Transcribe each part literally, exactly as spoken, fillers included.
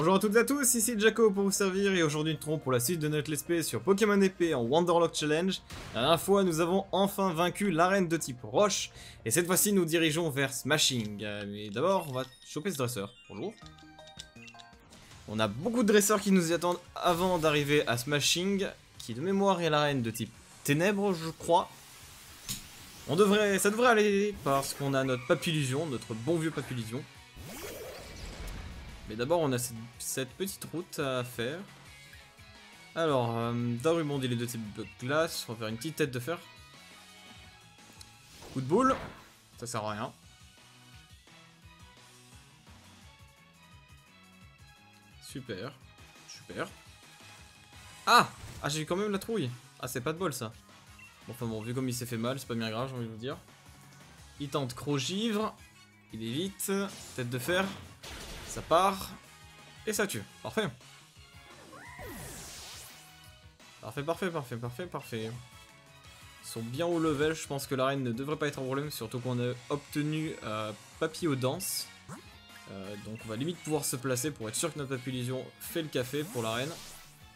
Bonjour à toutes et à tous, ici Jako pour vous servir et aujourd'hui nous retrouvons pour la suite de notre Let's Play sur Pokémon Épée en Wonderlock Challenge. La dernière fois nous avons enfin vaincu l'arène de type roche et cette fois-ci nous dirigeons vers Smashing. Euh, mais d'abord on va choper ce dresseur. Bonjour. On a beaucoup de dresseurs qui nous y attendent avant d'arriver à Smashing, qui de mémoire est l'arène de type ténèbres je crois. On devrait, ça devrait aller parce qu'on a notre Papilusion, notre bon vieux Papilusion. Mais d'abord on a cette, cette petite route à faire. Alors, euh, d'un ruban, il est de type de glace, on va faire une petite tête de fer. Coup de boule, ça sert à rien. Super, super. Ah, ah j'ai eu quand même la trouille. Ah c'est pas de bol ça. Bon, enfin bon, vu comme il s'est fait mal, c'est pas bien grave j'ai envie de vous dire. Il tente Crogivre, il évite, tête de fer. Ça part, et ça tue. Parfait. Parfait, parfait, parfait, parfait, parfait. Ils sont bien au level, je pense que l'arène ne devrait pas être un problème, surtout qu'on a obtenu euh, Papillon Danse. Euh, donc on va limite pouvoir se placer pour être sûr que notre Papilusion fait le café pour l'arène.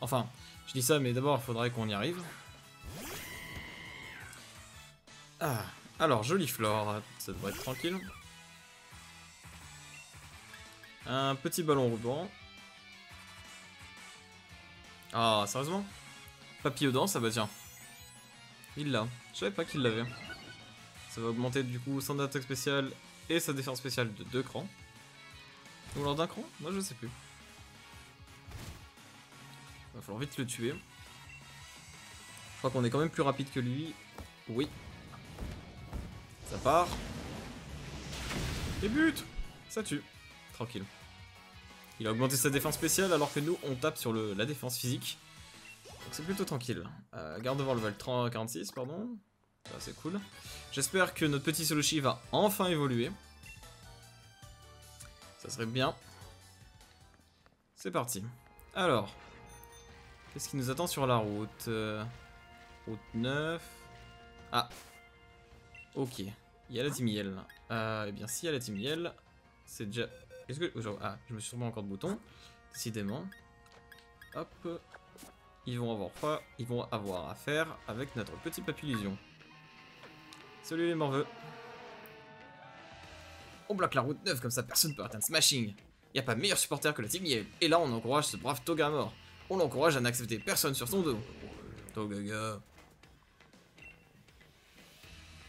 Enfin, je dis ça, mais d'abord il faudrait qu'on y arrive. Ah, alors, jolie flore, ça devrait être tranquille. Un petit ballon ruban. Ah, sérieusement? Papillon, ça va, tiens. Il l'a. Je savais pas qu'il l'avait. Ça va augmenter du coup son attaque spéciale et sa défense spéciale de deux crans. Ou alors d'un cran? Moi je sais plus. Il va falloir vite le tuer. Je crois qu'on est quand même plus rapide que lui. Oui. Ça part. Et but! Ça tue. Tranquille. Il a augmenté sa défense spéciale alors que nous on tape sur le, la défense physique. Donc c'est plutôt tranquille. Euh, garde devant le level quarante-six, pardon. Ça c'est cool. J'espère que notre petit Solushi va enfin évoluer. Ça serait bien. C'est parti. Alors, qu'est-ce qui nous attend sur la route? euh, Route neuf. Ah. Ok. Il y a la Team Yell. Euh, eh bien si il y a la Team Yell, c'est déjà... Est-ce que... Ah, je me suis sûrement encore de boutons. Décidément. Hop. Ils vont avoir quoi? Ils vont avoir à faire avec notre petit Papilusion. Salut les morveux. On bloque la route neuve, comme ça personne ne peut atteindre Smashing. Y a pas meilleur supporter que la Team Yell. Et là on encourage ce brave Togamor. On l'encourage à n'accepter personne sur son dos. Togaga.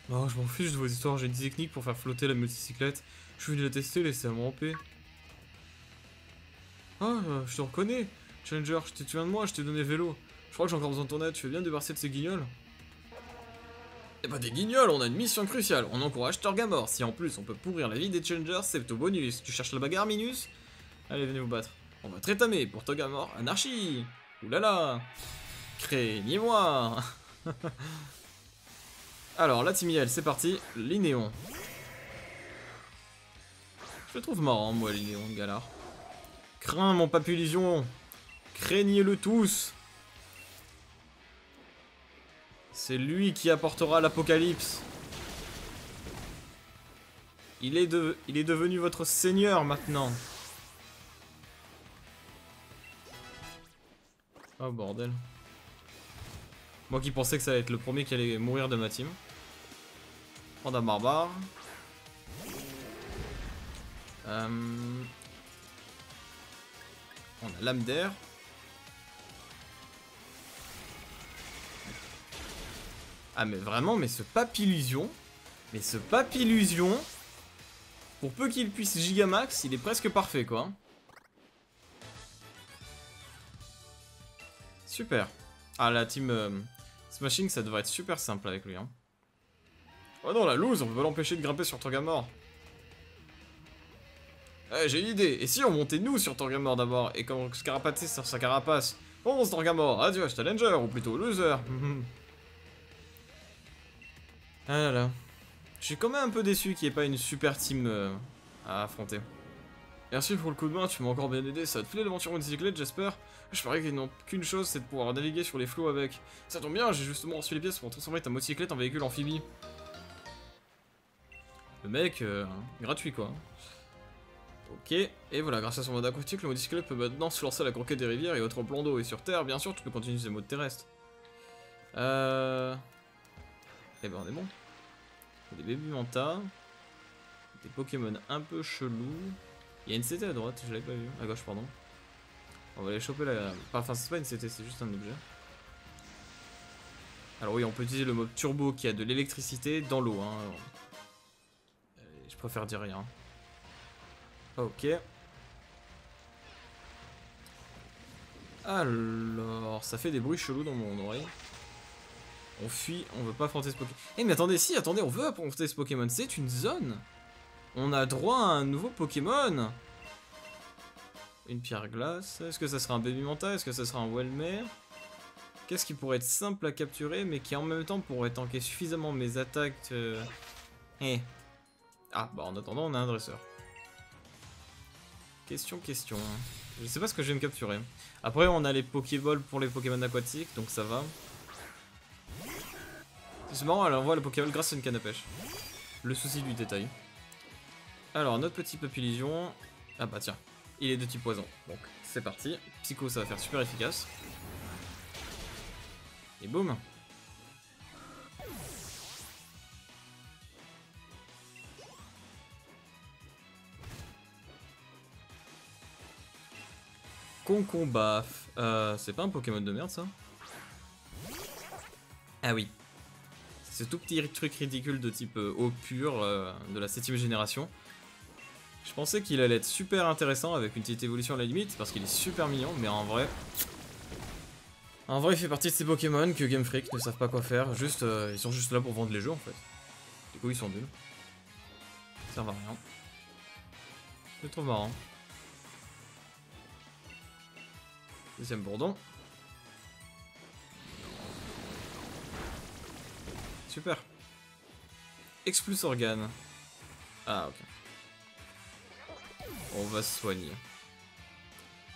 Oh, je m'en fiche de vos histoires, j'ai une technique pour faire flotter la multicyclette. Je vais la tester, laissez-moi en paix. Ah, je te reconnais. Challenger, tu te souviens de moi, je t'ai donné vélo. Je crois que j'ai encore besoin de ton aide, tu veux bien débarrasser de ces guignols? Eh bah des guignols, on a une mission cruciale. On encourage Togamor. Si en plus on peut pourrir la vie des Challengers, c'est au bonus. Tu cherches la bagarre, Minus? Allez, venez vous battre. On va te rétamer pour Togamor. Anarchie. Oulala. Craignez-moi. Alors, la Timiel, c'est parti. Linéon. Je le trouve marrant, moi, Linéon de Galar. Crains, mon Papilusion. Craignez-le tous. C'est lui qui apportera l'apocalypse. Il est de... Il est devenu votre seigneur, maintenant. Oh, bordel. Moi qui pensais que ça allait être le premier qui allait mourir de ma team. Panda Barbare. Euh... On a l'âme d'air. Ah mais vraiment, mais ce Papilusion. Mais ce Papilusion. Pour peu qu'il puisse Gigamax, il est presque parfait quoi. Super. Ah la team... Euh... Smashing, ça devrait être super simple avec lui. Hein. Oh non, la loose, on peut pas l'empêcher de grimper sur Togamor. Eh, j'ai une idée. Et si on montait nous sur Togamor d'abord et qu'on se carapatissait sur sa carapace? Bon, Togamor, adieu, challenger, ou plutôt loser. Ah là là. Je suis quand même un peu déçu qu'il n'y ait pas une super team euh, à affronter. Merci pour le coup de main, tu m'as encore bien aidé, ça te plaît l'aventure en bicyclette, j'espère. Je parie qu'ils n'ont qu'une chose, c'est de pouvoir naviguer sur les flots avec. Ça tombe bien, j'ai justement reçu les pièces pour transformer ta motocyclette en véhicule amphibie. Le mec, euh, gratuit quoi. Ok, et voilà, grâce à son mode aquatique, le modisquelette peut maintenant se lancer à la conquête des rivières et autres plans d'eau. Et sur Terre, bien sûr, tu peux continuer ses modes terrestres. Euh... Eh ben, on est bon. Des Baby Manta. Des Pokémon un peu chelous. Il y a une C T à droite, je l'avais pas vu. À gauche, pardon. On va aller choper la... Enfin, c'est pas une C T, c'est juste un objet. Alors oui, on peut utiliser le mode turbo qui a de l'électricité dans l'eau. Hein. Alors... Je préfère dire rien. Ok. Alors, ça fait des bruits chelous dans mon oreille. On fuit, on veut pas affronter ce Pokémon. Eh mais attendez, si, attendez, on veut affronter ce Pokémon. C'est une zone. On a droit à un nouveau Pokémon. Une pierre glace. Est-ce que ça sera un Baby Manta? Est-ce que ça sera un Wellmare? Qu'est-ce qui pourrait être simple à capturer, mais qui en même temps pourrait tanker suffisamment mes attaques de... Eh. Ah, bah en attendant, on a un dresseur. Question, question. Je sais pas ce que je vais me capturer. Après, on a les Pokéballs pour les Pokémon aquatiques, donc ça va. C'est marrant, elle envoie le Pokéball grâce à une canne à pêche. Le souci du détail. Alors, notre petit Papilusion. Ah bah tiens, il est de type poison. Donc, c'est parti. Psycho, ça va faire super efficace. Et boum. Concombaf. Euh, c'est pas un Pokémon de merde, ça? Ah oui. C'est ce tout petit truc ridicule de type euh, eau pure euh, de la septième génération. Je pensais qu'il allait être super intéressant avec une petite évolution à la limite, parce qu'il est super mignon, mais en vrai... En vrai, il fait partie de ces Pokémon que Game Freak ne savent pas quoi faire. Juste, euh, ils sont juste là pour vendre les jeux, en fait. Du coup, ils sont nuls. Ça va rien. Je le trouve marrant. Deuxième bourdon. Super. Explus organe. Ah, ok. On va se soigner.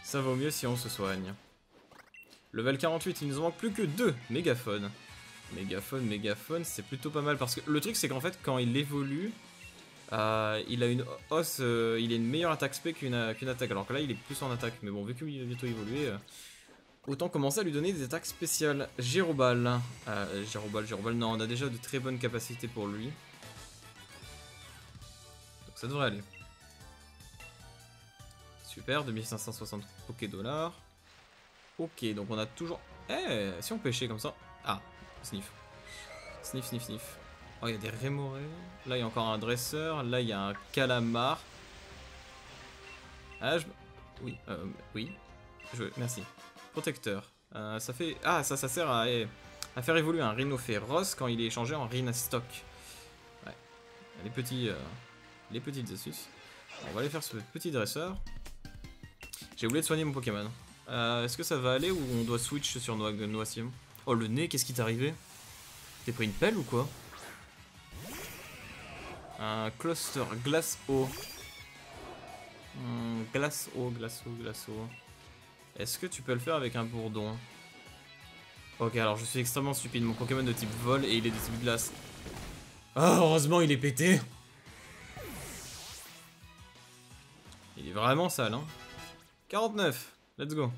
Ça vaut mieux si on se soigne. Level quarante-huit, il nous en manque plus que deux. Mégaphone. Mégaphone, mégaphone, c'est plutôt pas mal. Parce que le truc, c'est qu'en fait, quand il évolue, euh, il a une hausse, euh, il a une meilleure attaque spé qu'une qu'une attaque. Alors que là, il est plus en attaque. Mais bon, vu qu'il va bientôt évoluer, euh, autant commencer à lui donner des attaques spéciales. Gérobal. Euh, Gérobal, Gérobal, non, on a déjà de très bonnes capacités pour lui. Donc ça devrait aller. Super, deux mille cinq cent soixante Pokédollars. Ok, donc on a toujours... Eh, si on pêchait comme ça... Ah, sniff. Sniff, sniff, sniff. Oh, il y a des rémorés. Là, il y a encore un dresseur. Là, il y a un calamar. Ah, je... Oui, euh, oui. Je veux... Merci. Protecteur. Euh, ça fait... Ah, ça, ça sert à, à faire évoluer un rhino féroce quand il est échangé en rhinastoc. Ouais. Les petits... Euh... Les petites astuces. On va aller faire ce petit dresseur. J'ai oublié de soigner mon Pokémon. Euh, Est-ce que ça va aller ou on doit switch sur Noacier? Oh le nez, qu'est-ce qui t'est arrivé? T'es pris une pelle ou quoi? Un cluster glace eau. Hum, glace eau, glace eau, glace eau. Est-ce que tu peux le faire avec un bourdon? Ok, alors je suis extrêmement stupide. Mon Pokémon de type vol et il est de type glace. Ah, heureusement il est pété. Il est vraiment sale, hein. quarante-neuf. Let's go.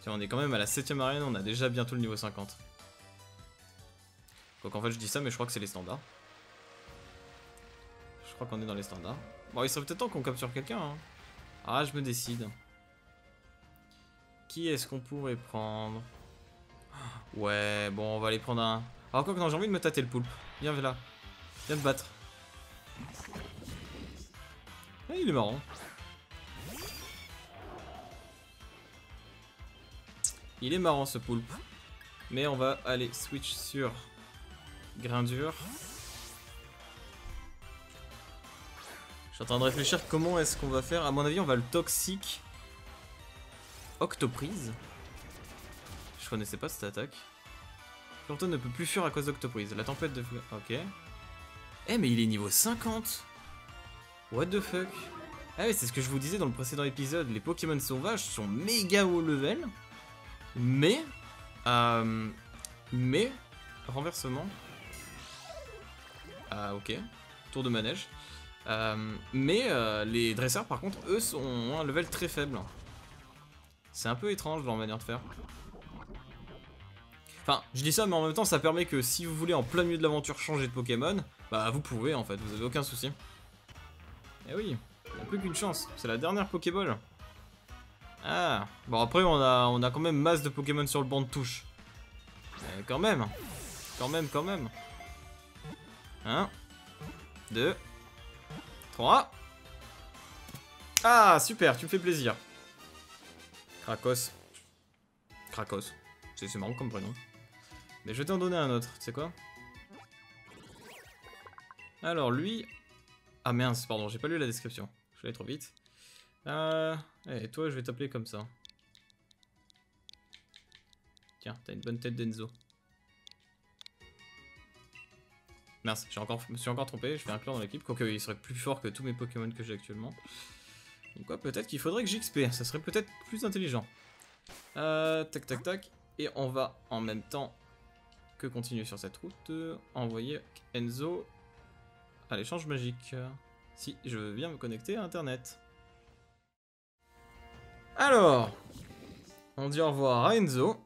Tiens, on est quand même à la septième arène, on a déjà bientôt le niveau cinquante. Donc en fait je dis ça mais je crois que c'est les standards. Je crois qu'on est dans les standards. Bon, il serait peut-être temps qu'on capture quelqu'un, hein. Ah, je me décide. Qui est-ce qu'on pourrait prendre? Ouais, bon, on va aller prendre un... Alors quoi que non, j'ai envie de me tâter le poulpe. Viens là. Viens te battre. Et il est marrant. Il est marrant ce poulpe. Mais on va aller switch sur Grindure. Je suis en train de réfléchir comment est-ce qu'on va faire. À mon avis on va le toxique Octoprise. Je connaissais pas cette attaque. Planton ne peut plus fuir à cause d'Octoprise. La tempête de... Ok. Eh hey, mais il est niveau cinquante. What the fuck. Ah oui, c'est ce que je vous disais dans le précédent épisode. Les Pokémon sauvages sont méga haut level. Mais, euh, mais, renversement, ah ok, tour de manège, Euh, mais euh, les dresseurs par contre, eux, sont, ont un level très faible. C'est un peu étrange leur manière de faire. Enfin, je dis ça, mais en même temps, ça permet que si vous voulez en plein milieu de l'aventure changer de Pokémon, bah vous pouvez en fait, vous avez aucun souci. Eh oui, il n'y a plus qu'une chance, c'est la dernière Pokéball. Ah, bon après on a, on a quand même masse de Pokémon sur le banc de touche. Euh, quand même, quand même, quand même. un, deux, trois. Ah, super, tu me fais plaisir. Krakos. Krakos, c'est marrant comme prénom. Mais je vais t'en donner un autre, tu sais quoi? Alors lui... Ah mince, pardon, j'ai pas lu la description. Je l'ai trop vite. Euh... Et toi, je vais t'appeler comme ça. Tiens, t'as une bonne tête d'Enzo. Mince, j'ai encore, je me suis encore trompé, je vais inclure dans l'équipe. Quoique, il serait plus fort que tous mes Pokémon que j'ai actuellement. Donc ouais, peut-être qu'il faudrait que j'X P, ça serait peut-être plus intelligent. Euh, tac, tac, tac. Et on va, en même temps que continuer sur cette route, envoyer Enzo à l'échange magique. Si, je veux bien me connecter à Internet. Alors, on dit au revoir à Enzo.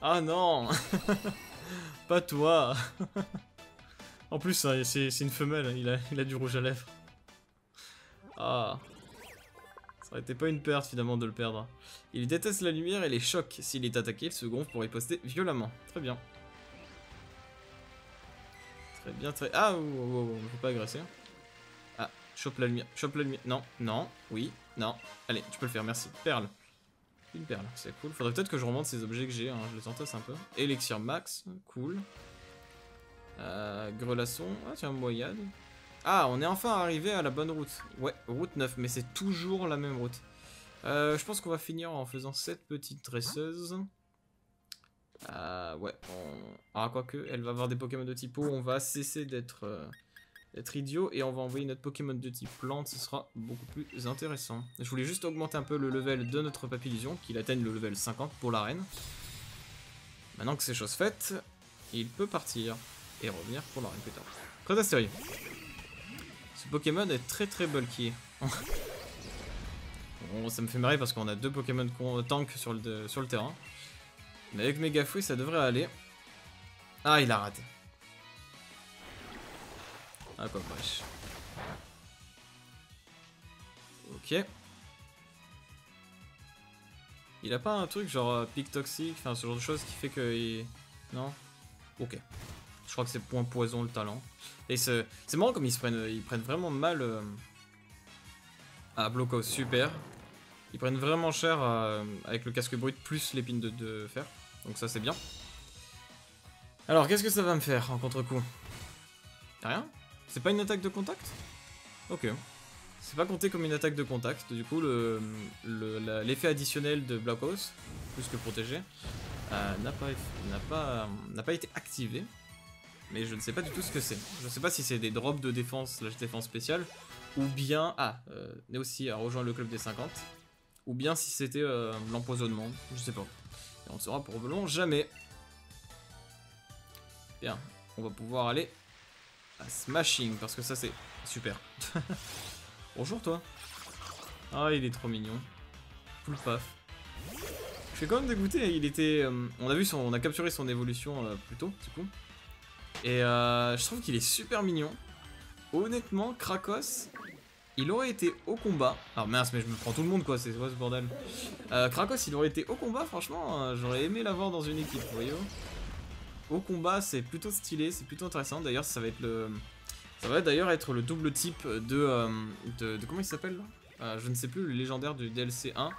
Ah non. Pas toi. En plus, c'est une femelle, il a, il a du rouge à lèvres. Ah. Ça aurait été pas une perte finalement de le perdre. Il déteste la lumière et les chocs. S'il est attaqué, il se gonfle pour riposter violemment. Très bien. Très bien, très... Ah, oh, oh, oh, on ne peut pas agresser. Ah, chope la lumière, chope la lumière. Non, non, oui, non. Allez, tu peux le faire, merci. Perle. Une perle, c'est cool. Faudrait peut-être que je remonte ces objets que j'ai, hein. Je les entasse un peu. Élixir max, cool. Euh, Grelasson, ah tiens, Moyade. Ah, on est enfin arrivé à la bonne route. Ouais, route neuf, mais c'est toujours la même route. Euh, je pense qu'on va finir en faisant cette petite dresseuse. Euh, ouais, on... ah quoique, elle va avoir des Pokémon de typo. On va cesser d'être euh, d'être idiot et on va envoyer notre Pokémon de type plante. Ce sera beaucoup plus intéressant. Je voulais juste augmenter un peu le level de notre Papilusion, qu'il atteigne le level cinquante pour l'arène. Maintenant que c'est chose faite, il peut partir et revenir pour l'arène plus tard. Très astérieux. Ce Pokémon est très très bulky. Bon, ça me fait marrer parce qu'on a deux Pokémon tank sur le, sur le terrain. Mais avec Megafruit, ça devrait aller. Ah, il a raté. Ah, quoi, bref. Ok. Il a pas un truc genre euh, pic toxique, enfin ce genre de choses qui fait que... Il... Non? Ok. Je crois que c'est point poison le talent. Et c'est marrant comme ils se prennent, ils prennent vraiment mal... Euh... Ah, bloco, super. Ils prennent vraiment cher euh, avec le casque brut plus l'épine de, de fer. Donc ça c'est bien. Alors qu'est-ce que ça va me faire en contre-coup? Rien? C'est pas une attaque de contact? Ok. C'est pas compté comme une attaque de contact. Du coup le, le, l'effet additionnel de Blackhouse, plus que protégé, euh, n'a pas, n'a pas, n'a pas été activé. Mais je ne sais pas du tout ce que c'est. Je ne sais pas si c'est des drops de défense slash défense spéciale. Ou bien... Ah, euh, Neossi a rejoint le club des cinquante. Ou bien si c'était euh, l'empoisonnement, je sais pas. Et on le saura probablement jamais. Bien, on va pouvoir aller à Smashing, parce que ça c'est super. Bonjour toi. Ah, il est trop mignon. Tout le paf. Je suis quand même dégoûté, il était... Euh, on a vu, son, on a capturé son évolution euh, plus tôt, du coup. Et euh, je trouve qu'il est super mignon. Honnêtement, Krakos... Il aurait été au combat. Alors mince, mais je me prends tout le monde quoi, c'est quoi ce bordel? euh, Krakos, il aurait été au combat, franchement, euh, j'aurais aimé l'avoir dans une équipe, voyez. Au combat, c'est plutôt stylé, c'est plutôt intéressant. D'ailleurs, ça va être le... Ça va d'ailleurs être le double type de... Euh, de, de comment il s'appelle là, euh, je ne sais plus, le légendaire du D L C un.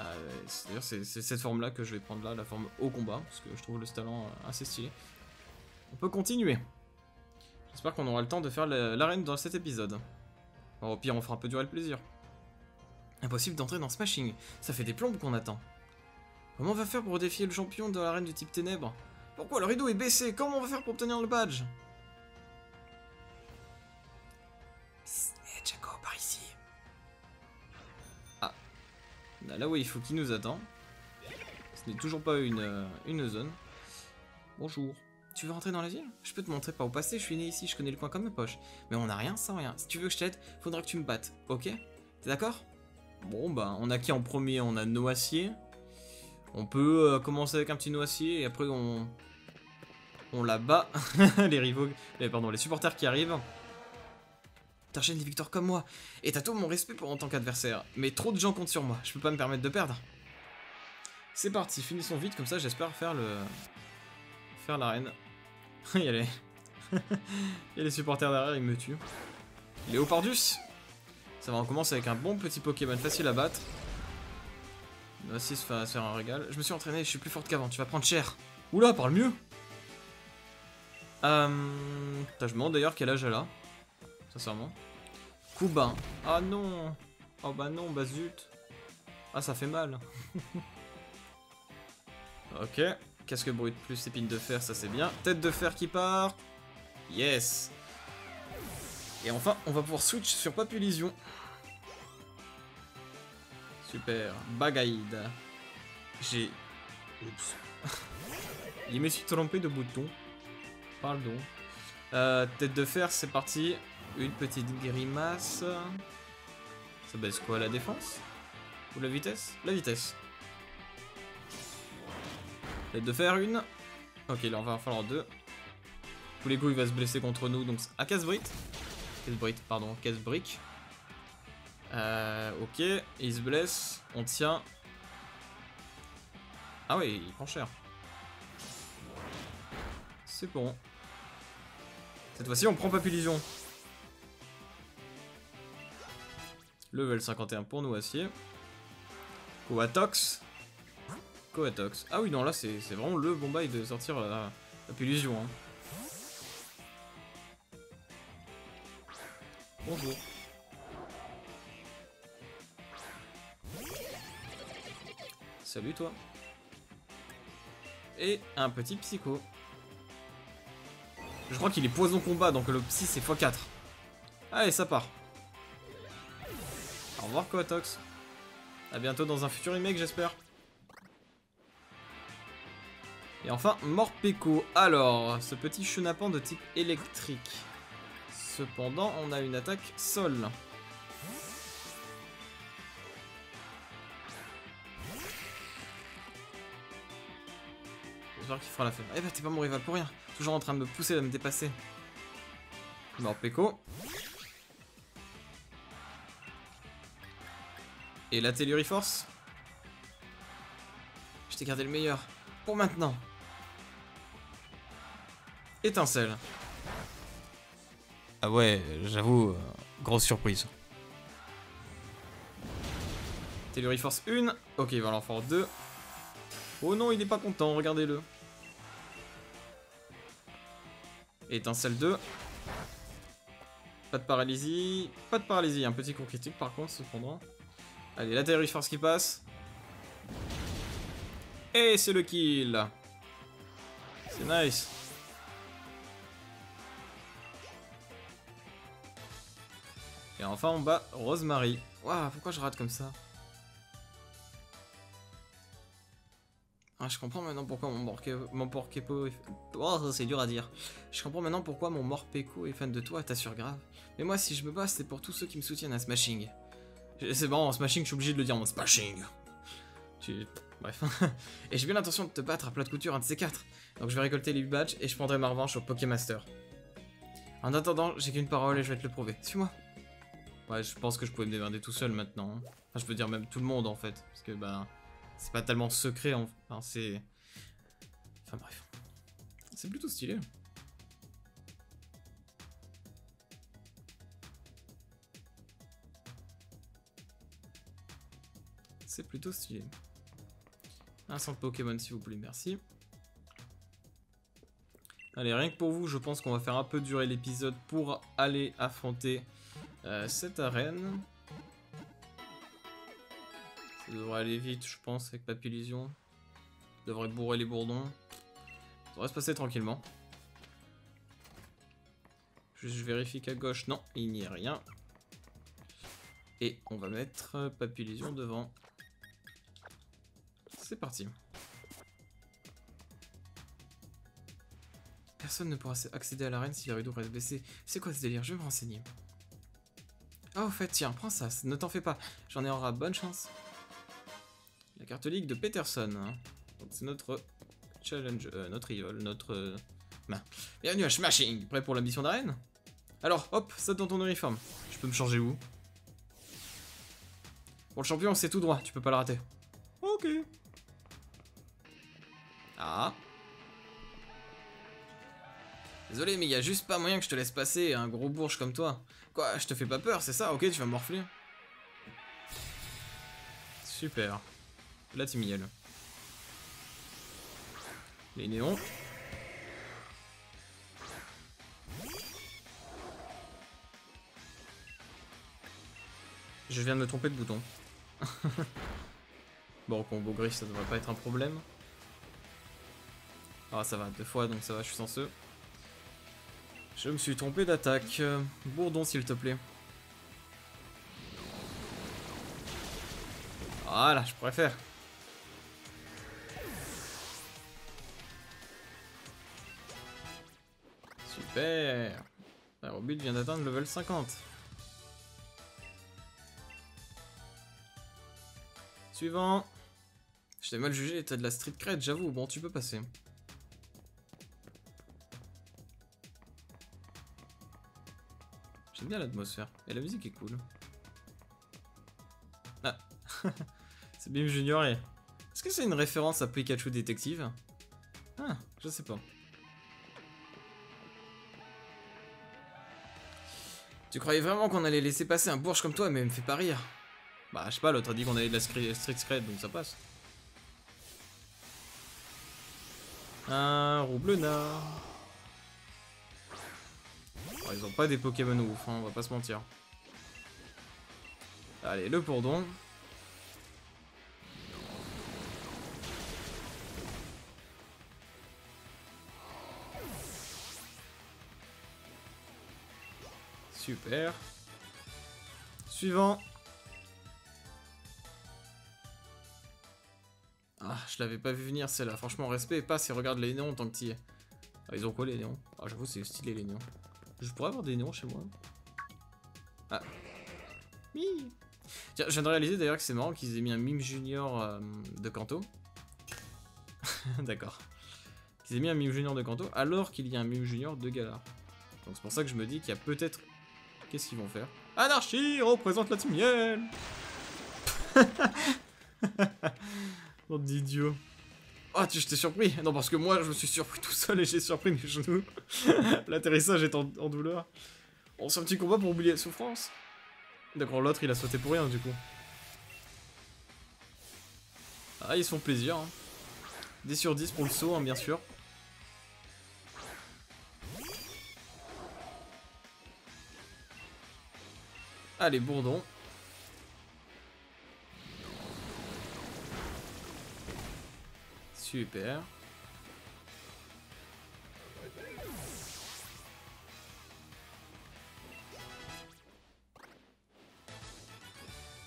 Euh, d'ailleurs, c'est cette forme-là que je vais prendre là, la forme au combat, parce que je trouve le talent assez stylé. On peut continuer. J'espère qu'on aura le temps de faire l'arène dans cet épisode. Bon, au pire, on fera un peu durer le plaisir. Impossible d'entrer dans Smashing. Ça fait des plombes qu'on attend. Comment on va faire pour défier le champion de l'arène du type ténèbres? Pourquoi le rideau est baissé? Comment on va faire pour obtenir le badge? Psst, hey, Jako, par ici. Ah. Là, là où il faut qu'il nous attend. Je n'ai toujours pas eu une, une zone. Bonjour. Tu veux rentrer dans l'asile? Je peux te montrer par où passer, je suis né ici, je connais le coin comme ma poche. Mais on n'a rien sans rien. Si tu veux que je t'aide, faudra que tu me battes. Ok? T'es d'accord? Bon bah, on a qui en premier? On a Noacier. On peut euh, commencer avec un petit Noacier et après on... On la bat. Les rivaux... Eh, pardon, les supporters qui arrivent. T'enchaînes des victoires comme moi. Et t'as tout mon respect pour en tant qu'adversaire. Mais trop de gens comptent sur moi, je peux pas me permettre de perdre. C'est parti, finissons vite, comme ça j'espère faire le... Faire l'arène. Il y a les... Il y a les supporters derrière, ils me tuent. Léopardus. Ça va, on commence avec un bon petit Pokémon facile à battre. Noacier se fait faire un régal. Je me suis entraîné, je suis plus forte qu'avant, tu vas prendre cher. Oula, parle mieux. Euh... Putain, je me demande d'ailleurs quel âge elle a. Sincèrement. Kuba. Ah non. Oh bah non, bah zut. Ah, ça fait mal. Ok. Casque brut plus épine de fer, ça c'est bien. Tête de fer qui part. Yes. Et enfin, on va pouvoir switch sur Papilusion. Super. Bagaïde. J'ai... Oups. Il me suis trompé de bouton. Pardon. Euh, tête de fer, c'est parti. Une petite grimace. Ça baisse quoi, la défense? Ou la vitesse? La vitesse. Tête de fer, une. Ok, là, on va en falloir deux. Tous les coups, il va se blesser contre nous, donc... Ah, casse-brique. Casse-brique, pardon, casse-brique. Euh, ok, il se blesse, on tient. Ah oui, il prend cher. C'est bon. Cette fois-ci, on prend Papilusion. Level cinquante et un pour Noacier. Koatox. Koatox. Ah oui, non, là, c'est vraiment le bon bail de sortir la Papilusion. Hein. Bonjour. Salut, toi. Et un petit psycho. Je crois qu'il est poison combat, donc le psy c'est fois quatre. Allez, ça part. Au revoir Koatox. A bientôt dans un futur remake, j'espère. Et enfin, Morpeko. Alors, ce petit chenapan de type électrique. Cependant, on a une attaque sol. J'espère qu'il fera la fête. Eh bah, ben, t'es pas mon rival pour rien. Toujours en train de me pousser, de me dépasser. Morpeko. Et la Telluriforce. Je t'ai gardé le meilleur. Pour maintenant. Étincelle. Ah ouais, j'avoue, euh, grosse surprise. Telluriforce un. Ok, il va en faire deux. Oh non, il est pas content, regardez-le. Étincelle deux. Pas de paralysie. Pas de paralysie, un petit coup critique par contre, cependant. Allez, la Telluriforce qui passe. Et c'est le kill. C'est nice. Et enfin, on bat Rosemary. Waouh, pourquoi je rate comme ça? Ah, je comprends maintenant pourquoi mon Morpeko... Mon Morpeko est... Oh, c'est dur à dire. Je comprends maintenant pourquoi mon Morpeko est fan de toi et t'assure grave. Mais moi, si je me bats, c'est pour tous ceux qui me soutiennent à Smashing. C'est marrant, en Smashing, je suis obligé de le dire en Smashing. Bref. Et j'ai bien l'intention de te battre à plat de couture, un de ces quatre. Donc je vais récolter les huit badges et je prendrai ma revanche au Pokémaster. En attendant, j'ai qu'une parole et je vais te le prouver. Suis-moi. Ouais, je pense que je pouvais me démerder tout seul maintenant. Enfin, je peux dire même tout le monde en fait. Parce que, bah, c'est pas tellement secret. En... Enfin, c'est. Enfin, bref. C'est plutôt stylé. C'est plutôt stylé. Un centre Pokémon s'il vous plaît, merci. Allez, rien que pour vous, je pense qu'on va faire un peu durer l'épisode pour aller affronter euh, cette arène. Ça devrait aller vite, je pense, avec Papilusion. Ça devrait bourrer les bourdons. Ça devrait se passer tranquillement. Juste, je vérifie qu'à gauche, non, il n'y a rien. Et on va mettre Papilusion devant. C'est parti. Personne ne pourra accéder à l'arène si Gerudo reste blessé. C'est quoi ce délire? Je vais me renseigner. Ah, au fait, tiens, prends ça. Ne t'en fais pas. J'en ai en rab. Bonne chance. La carte ligue de Peterson. Donc c'est notre challenge, euh, notre rival, notre... Euh... Bah. Bienvenue à Smashing. Prêt pour la mission d'arène? Alors, hop, ça dans ton uniforme. Je peux me changer où? Pour le champion, c'est tout droit. Tu peux pas le rater. Ok. Ah. Désolé, mais il y a juste pas moyen que je te laisse passer, un gros bourge comme toi. Quoi, je te fais pas peur, c'est ça? Ok, tu vas morfler. Super. La Team Yell. Les néons. Je viens de me tromper de bouton. Bon, combo griffe, ça devrait pas être un problème. Ah, ça va, deux fois, donc ça va, je suis chanceux. Je me suis trompé d'attaque. Bourdon, s'il te plaît. Voilà, je préfère. Super. Pyrobut vient d'atteindre le level cinquante. Suivant. Je t'ai mal jugé, t'as de la street cred, j'avoue. Bon, tu peux passer. J'aime bien l'atmosphère. Et la musique est cool. Ah. C'est Bim Junior et... Est-ce que c'est une référence à Pikachu Détective? Ah, je sais pas. Tu croyais vraiment qu'on allait laisser passer un bourge comme toi, mais elle me fait pas rire. Bah, je sais pas, l'autre a dit qu'on allait de la street cred, donc ça passe. Un roublonard. Ils ont pas des Pokémon ouf, hein, on va pas se mentir. Allez, le bourdon. Super. Suivant. Ah, je l'avais pas vu venir celle-là. Franchement, respect, passe et regarde les néons tant que t'y es. Ah, ils ont quoi les néons? Ah, j'avoue, c'est stylé les néons. Je pourrais avoir des néons chez moi. Ah. Oui. Tiens, je viens de réaliser d'ailleurs que c'est marrant qu'ils aient mis un mime junior euh, de Kanto. D'accord. Qu'ils aient mis un mime junior de Kanto alors qu'il y a un mime junior de Galar. Donc c'est pour ça que je me dis qu'il y a peut-être... Qu'est-ce qu'ils vont faire? Anarchie représente la Team Yell. Bande d'idiot. Oh, tu, je t'ai surpris. Non, parce que moi, je me suis surpris tout seul et j'ai surpris mes genoux. L'atterrissage est en, en douleur. On fait un petit combat pour oublier la souffrance. D'accord, l'autre, il a sauté pour rien, du coup. Ah, ils se font plaisir. Hein. dix sur dix pour le saut, hein, bien sûr. Allez, bourdon. Super.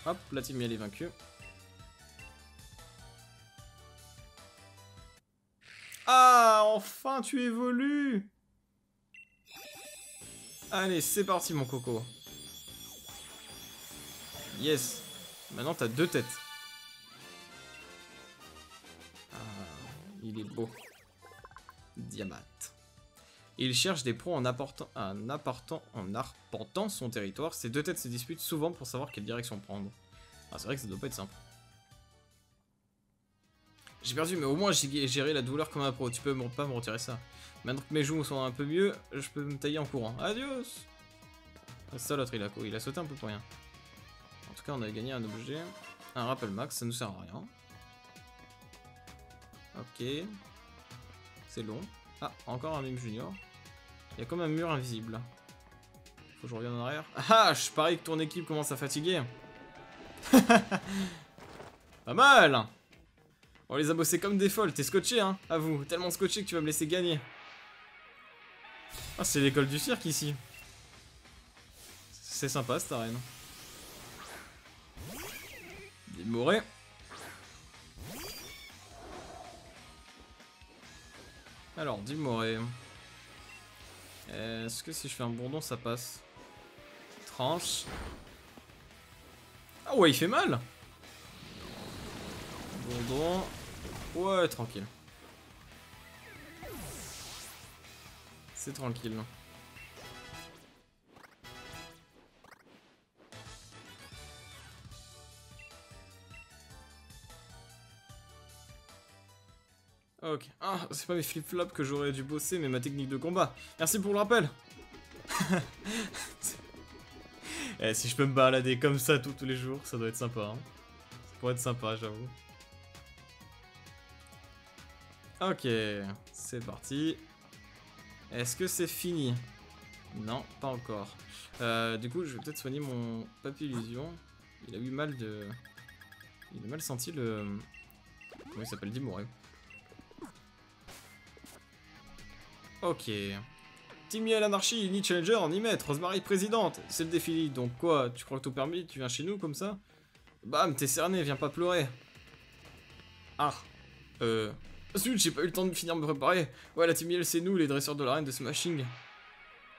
Hop, la Team Yell est vaincue. Ah, enfin tu évolues. Allez, c'est parti mon coco. Yes. Maintenant t'as deux têtes. Il est beau. Diamat. Il cherche des pros en, apportant, en, apportant, en arpentant son territoire. Ces deux têtes se disputent souvent pour savoir quelle direction prendre. Ah, c'est vrai que ça doit pas être simple. J'ai perdu, mais au moins j'ai géré la douleur comme un pro. Tu peux pas me retirer ça. Maintenant que mes joues sont un peu mieux, je peux me tailler en courant. Adios. Ça, l'autre, il a, il a sauté un peu pour rien. En tout cas, on a gagné un objet. Un rappel max, ça nous sert à rien. Ok, c'est long. Ah, encore un mime junior. Il y a comme un mur invisible. Faut que je revienne en arrière. Ah, je parie que ton équipe commence à fatiguer. Pas mal. On les a bossés comme des folles. T'es scotché, hein, à vous. Tellement scotché que tu vas me laisser gagner. Ah, c'est l'école du cirque ici. C'est sympa cette arène. Démoré. Alors, Dimoré. Est-ce que si je fais un bourdon ça passe? Tranche. Ah ouais, il fait mal. Bourdon. Ouais, tranquille. C'est tranquille. Ok. Ah, c'est pas mes flip-flops que j'aurais dû bosser, mais ma technique de combat. Merci pour le rappel. Eh, si je peux me balader comme ça tous, tous les jours, ça doit être sympa. Hein. Ça pourrait être sympa, j'avoue. Ok, c'est parti. Est-ce que c'est fini? Non, pas encore. Euh, du coup, je vais peut-être soigner mon Papilusion. Il a eu mal de... Il a mal senti le... Comment il s'appelle? Dimoré. Ok. Team Yell anarchie, ni challenger, ni maître, Rosemary présidente. C'est le défilé, donc quoi? Tu crois que tout permis? Tu viens chez nous comme ça? Bam, t'es cerné, viens pas pleurer. Ah. Euh... Zut, j'ai pas eu le temps de finir de me préparer. Ouais, la Team Yell, c'est nous, les dresseurs de l'arène de Smashing.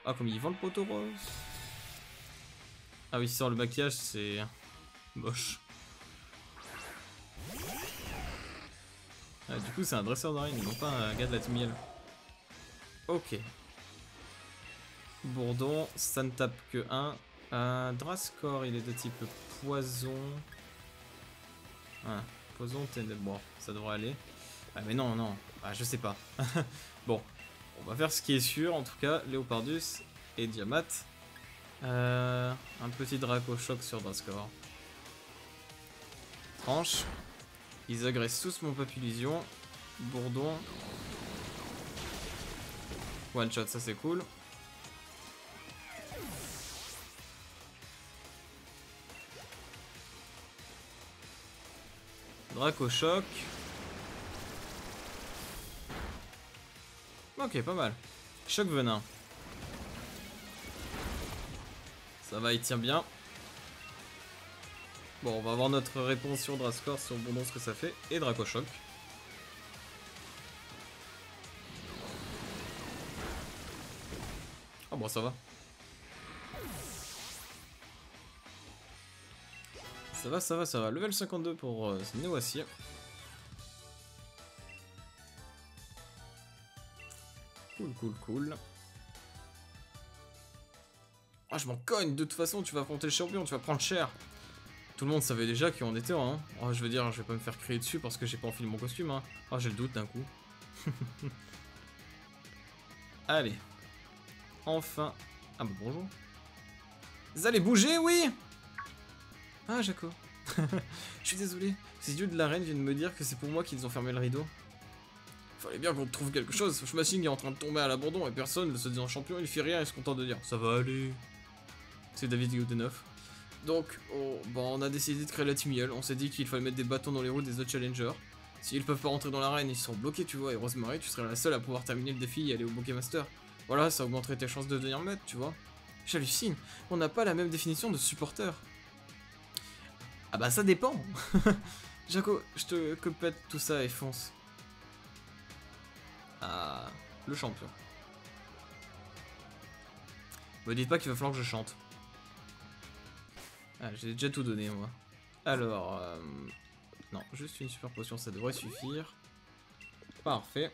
Ah, comme ils vendent le poteau rose. Ah oui, sans le maquillage, c'est... moche. Ah, du coup, c'est un dresseur d'arène, non pas un gars de la Team Yell. Ok. Bourdon, ça ne tape que un. Euh, Drascore, il est de type poison. Ah, poison, ténèbres. Bon, ça devrait aller. Ah mais non, non, ah, je sais pas. Bon, on va faire ce qui est sûr, en tout cas, Léopardus et Diamat. Euh, un petit Dracochoc sur Drascore. Tranche. Ils agressent tous mon Papilusion. Bourdon. One shot, ça c'est cool. Dracochoc. Ok, pas mal. Choc venin. Ça va, il tient bien. Bon, on va avoir notre réponse sur Drascore, sur Bourdon, ce que ça fait. Et Dracochoc. Ah bon, ça va. Ça va, ça va, ça va. Level cinquante-deux pour euh, Noacier. Cool, cool, cool. Ah, je m'en cogne, de toute façon, tu vas affronter le champion, tu vas prendre cher. Tout le monde savait déjà qui on était, hein. Oh, je veux dire, je vais pas me faire crier dessus parce que j'ai pas enfilé mon costume, hein. Oh, j'ai le doute d'un coup. Allez. Enfin. Ah, bah bonjour. Vous allez bouger, oui? Ah, Jako. Je suis désolé. Ces dieux de l'arène viennent me dire que c'est pour moi qu'ils ont fermé le rideau. Fallait bien qu'on trouve quelque chose. Smashing est en train de tomber à l'abandon et personne ne se dit en champion, il fait rien, il se contente de dire ça va aller. C'est David Goudenhoff. Donc, oh, bah, on a décidé de créer la Team Yell. On s'est dit qu'il fallait mettre des bâtons dans les roues des autres challengers. S'ils peuvent pas rentrer dans l'arène, ils sont bloqués, tu vois. Et Rosemary, tu serais la seule à pouvoir terminer le défi et aller au Pokémaster. Voilà, ça augmenterait tes chances de devenir maître, tu vois. J'hallucine, on n'a pas la même définition de supporter. Ah bah ça dépend. Jako, je te copète tout ça et fonce. Ah, le champion. Me dites pas qu'il va falloir que je chante. Ah, j'ai déjà tout donné, moi. Alors, euh, non, juste une super potion, ça devrait suffire. Parfait.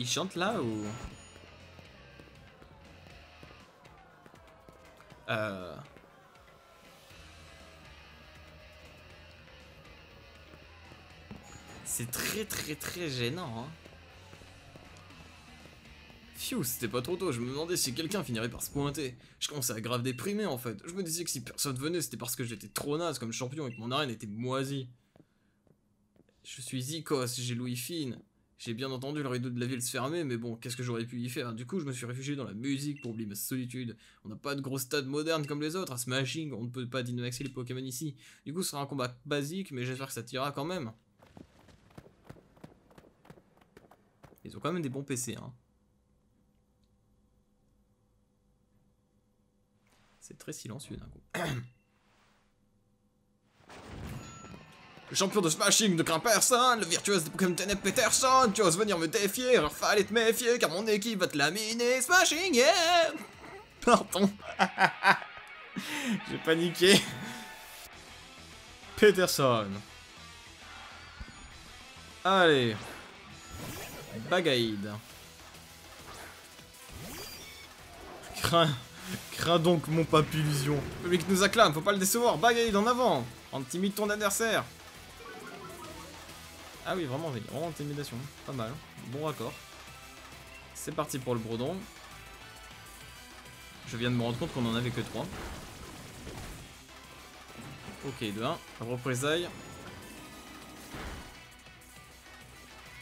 Il chante là ou... Euh... C'est très très très gênant, hein. Phew, c'était pas trop tôt, je me demandais si quelqu'un finirait par se pointer. Je commençais à grave déprimer en fait. Je me disais que si personne venait, c'était parce que j'étais trop naze comme champion et que mon arène était moisie. Je suis Icos, j'ai Louis Fine. J'ai bien entendu le rideau de la ville se fermer, mais bon, qu'est-ce que j'aurais pu y faire? Du coup, je me suis réfugié dans la musique pour oublier ma solitude. On n'a pas de gros stades modernes comme les autres. À Smashing, on ne peut pas dynamaxer les Pokémon ici. Du coup, ce sera un combat basique, mais j'espère que ça tirera quand même. Ils ont quand même des bons P C, hein. C'est très silencieux d'un coup. Le champion de Smashing ne craint personne, le virtuose de Pokémon Ténèbres Peterson, tu oses venir me défier, alors fallait te méfier car mon équipe va te laminer, Smashing, yeah. Pardon. J'ai paniqué. Peterson. Allez. Bagaïde. Crains. Crains donc mon Papilusion. Le public nous acclame, faut pas le décevoir. Bagaïde en avant. Intimide ton adversaire. Ah oui, vraiment, vraiment intimidation. Pas mal. Bon raccord. C'est parti pour le Brodon. Je viens de me rendre compte qu'on en avait que trois. Ok, deux un. Représailles.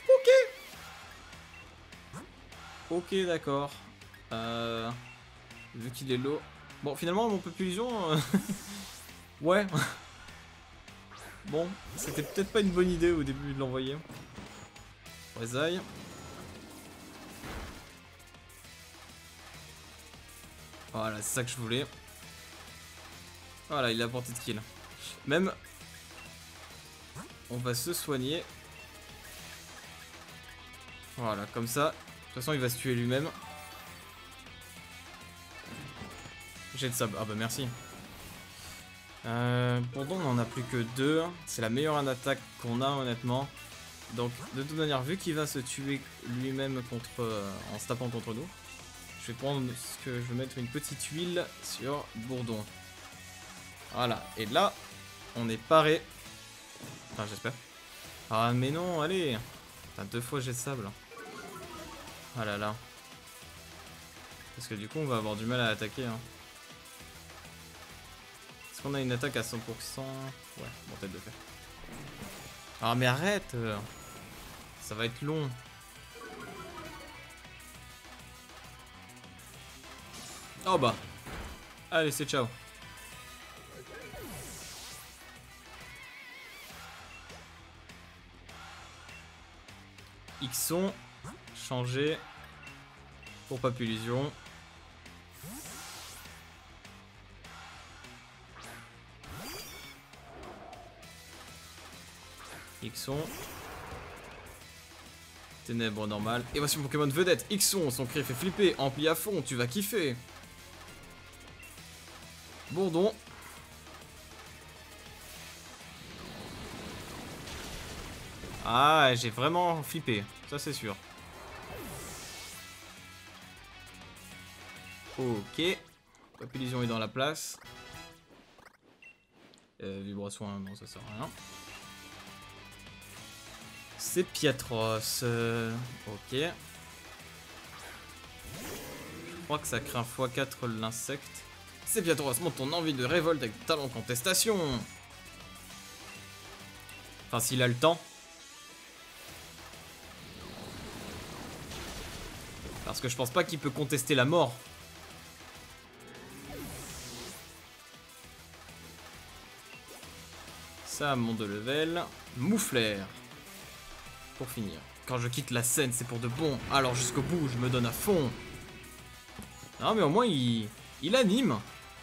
Ok. Ok, d'accord. Euh, vu qu'il est low. Bon, finalement, mon Papilusion. Euh... ouais. Bon, c'était peut-être pas une bonne idée au début de l'envoyer. Représailles. Voilà, c'est ça que je voulais. Voilà, il a porté de kill. Même, on va se soigner. Voilà, comme ça. De toute façon, il va se tuer lui-même. J'ai de sable. Ah bah merci. Euh, Pendant, on en a plus que deux. C'est la meilleure attaque qu'on a, honnêtement. Donc, de toute manière, vu qu'il va se tuer lui-même contre, euh, en se tapant contre nous. Je vais prendre ce que je vais mettre une petite huile sur Bourdon. Voilà, et là, on est paré. Enfin, j'espère. Ah, mais non, allez. T'as deux fois jet de sable. Ah là là. Parce que du coup, on va avoir du mal à attaquer. Hein. Est-ce qu'on a une attaque à cent pour cent? Ouais, bon, tête de fer. Ah, mais arrête. Ça va être long. Oh bah. Allez, c'est ciao. Ixon. Changé. Pour Papilusion. Ixon. Ténèbres normales. Et voici mon Pokémon vedette. Ixon, son cri fait flipper. Ampli à fond, tu vas kiffer. Bourdon. Ah, j'ai vraiment flippé, ça c'est sûr. Ok. Papilusion est dans la place. Euh, Vibrosoin, non, ça sert à rien. C'est Piatros. Euh, ok. Je crois que ça craint fois quatre l'insecte. C'est Piatros, montre ton envie de révolte avec talent contestation. Enfin, s'il a le temps. Parce que je pense pas qu'il peut contester la mort. Ça monte de level. Mouflaire. Pour finir. Quand je quitte la scène, c'est pour de bon. Alors jusqu'au bout, je me donne à fond. Non mais au moins, il, il anime.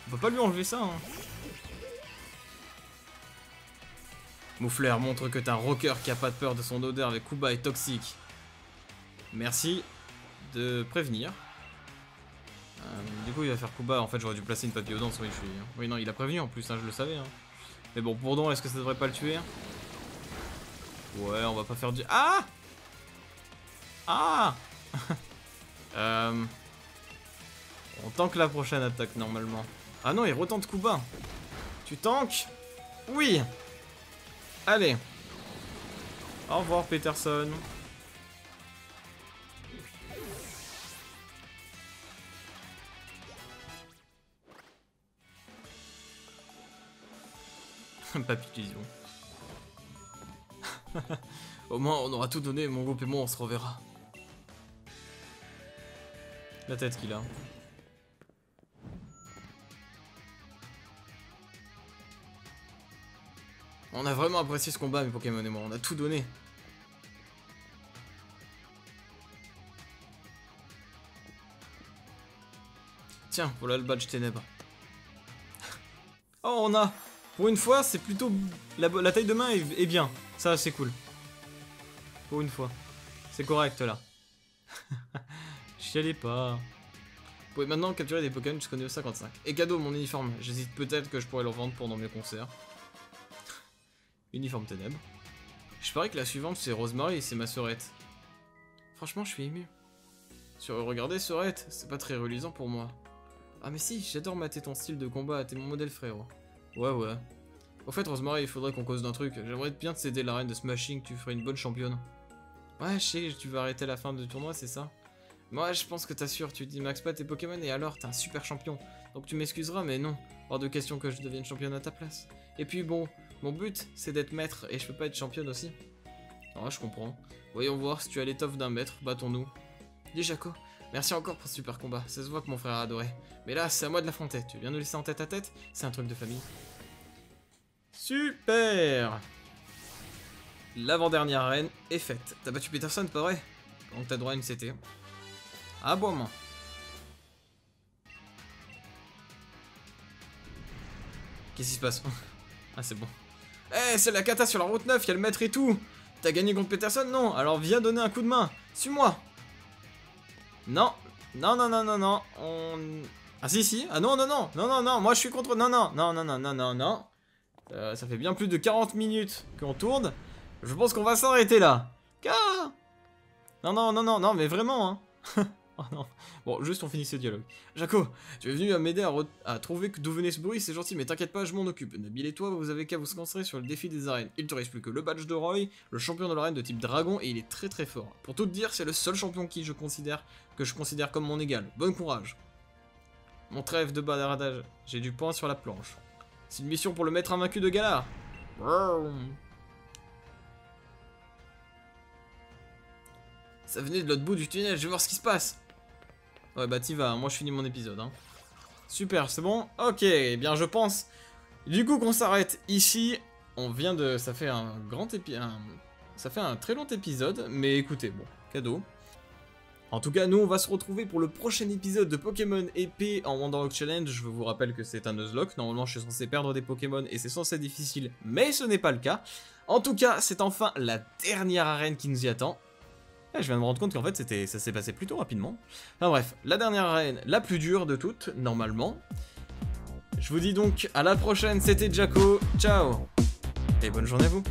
On peut pas lui enlever ça, hein. Moufleur montre que t'es un rocker qui a pas peur de son odeur avec Kuba et toxique. Merci de prévenir. Euh, du coup, il va faire Kuba. En fait, j'aurais dû placer une papillon danse. Oui, je suis... oui, non, il a prévenu en plus, hein, je le savais. Hein. Mais bon, Bourdon, est-ce que ça devrait pas le tuer? Ouais, on va pas faire du. Ah Ah euh... On tank la prochaine attaque normalement. Ah non, il retente Kuba. Tu tanks? Oui. Allez. Au revoir Peterson. Papilusion. Au moins on aura tout donné, mon groupe et moi on se reverra. La tête qu'il a. On a vraiment apprécié ce combat, mes Pokémon et moi, on a tout donné. Tiens, voilà le badge ténèbres. Oh, on a... Pour une fois, c'est plutôt... La, la taille de main est, est bien. Ça, c'est cool. Pour une fois. C'est correct, là. Chialez pas. Vous pouvez maintenant capturer des Pokémon jusqu'au niveau cinquante-cinq. Et cadeau, mon uniforme. J'hésite peut-être que je pourrais le revendre pendant mes concerts. Uniforme ténèbres. Je parie que la suivante, c'est Rosemary et c'est ma sœurette. Franchement, je suis ému. Sur regardez, sœurette, c'est pas très reluisant pour moi. Ah mais si, j'adore mater ton style de combat, t'es mon modèle frérot. Ouais ouais. Au fait Rosemary, il faudrait qu'on cause d'un truc. J'aimerais bien te céder l'arène de Smashing, tu ferais une bonne championne. Ouais, je sais, tu vas arrêter la fin du tournoi, c'est ça? Moi, ouais, je pense que t'assures, tu dis max pas tes Pokémon et alors t'es un super champion. Donc tu m'excuseras, mais non, hors de question que je devienne championne à ta place. Et puis bon, mon but, c'est d'être maître et je peux pas être championne aussi. Ah, je comprends. Voyons voir si tu as l'étoffe d'un maître, battons-nous. Dis Jako. Merci encore pour ce super combat, ça se voit que mon frère a adoré. Mais là, c'est à moi de l'affronter, tu viens nous laisser en tête à tête, c'est un truc de famille. Super. L'avant-dernière arène est faite. T'as battu Peterson, pas vrai? Donc t'as droit à une C T. Ah bon, moi. Qu'est-ce qui se passe? Ah, c'est bon. Eh, hey, c'est la cata sur la route neuf, y'a le maître et tout. T'as gagné contre Peterson? Non, alors viens donner un coup de main. Suis-moi. Non, non, non, non, non, non, on... Ah si, si, ah non, non, non, non, non, non, moi je suis contre... Non, non, non, non, non, non, non, non. Euh, ça fait bien plus de quarante minutes qu'on tourne. Je pense qu'on va s'arrêter là. Ah non, non, non, non, non, mais vraiment, hein. Oh non. Bon, juste on finit ce dialogue. Jako, tu es venu m'aider à, à trouver d'où venait ce bruit, c'est gentil, mais t'inquiète pas, je m'en occupe. Nabil et toi, vous avez qu'à vous concentrer sur le défi des arènes. Il te reste plus que le badge de Roy, le champion de l'arène de type dragon, et il est très très fort. Pour tout te dire, c'est le seul champion qui je considère que je considère comme mon égal. Bon courage. Mon trêve de badaradage, j'ai du pain sur la planche. C'est une mission pour le maître invaincu de Galar. Ça venait de l'autre bout du tunnel, je vais voir ce qui se passe. Ouais bah t'y vas, hein. Moi je finis mon épisode hein. Super, c'est bon. Ok, eh bien je pense du coup qu'on s'arrête ici. On vient de... ça fait un grand épi... un... ça fait un très long épisode. Mais écoutez, bon, cadeau. En tout cas, nous on va se retrouver pour le prochain épisode de Pokémon Épée en Wonderlock Challenge. Je vous rappelle que c'est un Nuzlocke. Normalement je suis censé perdre des Pokémon et c'est censé être difficile, mais ce n'est pas le cas. En tout cas, c'est enfin la dernière arène qui nous y attend. Je viens de me rendre compte qu'en fait c'était, ça s'est passé plutôt rapidement. Enfin bref, la dernière arène, la plus dure de toutes, normalement. Je vous dis donc à la prochaine, c'était Jako, ciao. Et bonne journée à vous.